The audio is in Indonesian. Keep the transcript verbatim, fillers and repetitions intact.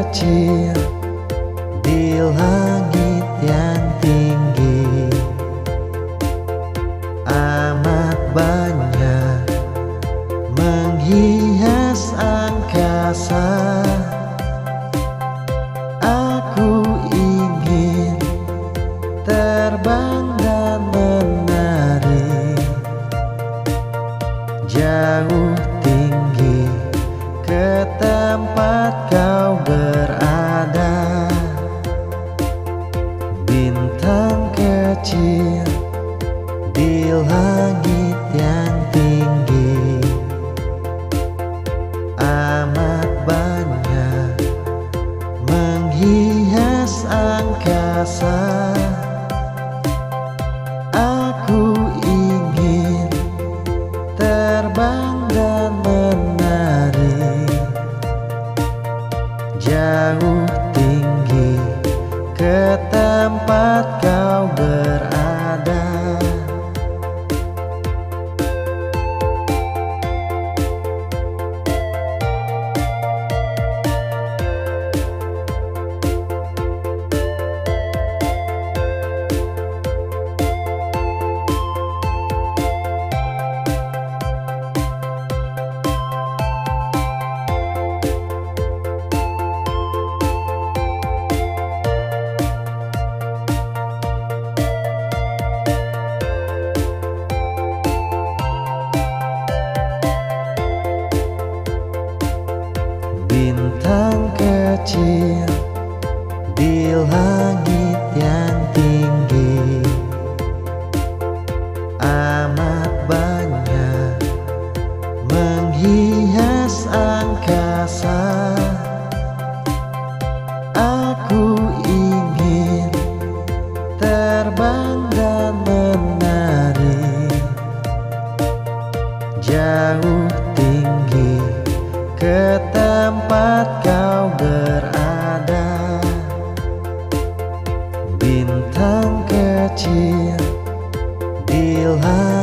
kecil di langit yang tinggi, amat banyak menghias angkasa. Aku ingin terbang dan menari jauh tinggi ke tempat kau berada. Bintang kecil di langit yang tinggi, amat banyak menghias angkasa. Aku ingin terbang dan menari jauh tinggi ke tempat kau berada. Bintang kecil di langit yang tinggi, amat banyak menghias angkasa. Aku ingin terbang dan menari jauh tinggi ke tempat kau berada. Bintang kecil di langit.